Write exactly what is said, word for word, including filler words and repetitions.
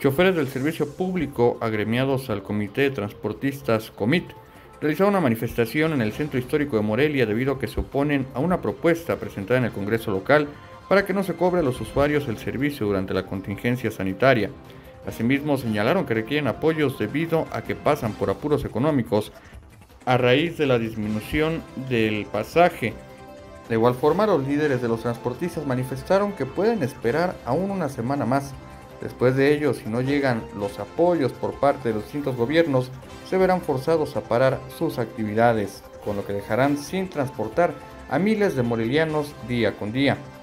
Choferes del servicio público agremiados al Comité de Transportistas COMIT realizaron una manifestación en el Centro Histórico de Morelia debido a que se oponen a una propuesta presentada en el Congreso local para que no se cobre a los usuarios el servicio durante la contingencia sanitaria. Asimismo, señalaron que requieren apoyos debido a que pasan por apuros económicos a raíz de la disminución del pasaje. De igual forma, los líderes de los transportistas manifestaron que pueden esperar aún una semana más. Después de ello, si no llegan los apoyos por parte de los distintos gobiernos, se verán forzados a parar sus actividades, con lo que dejarán sin transportar a miles de morelianos día con día.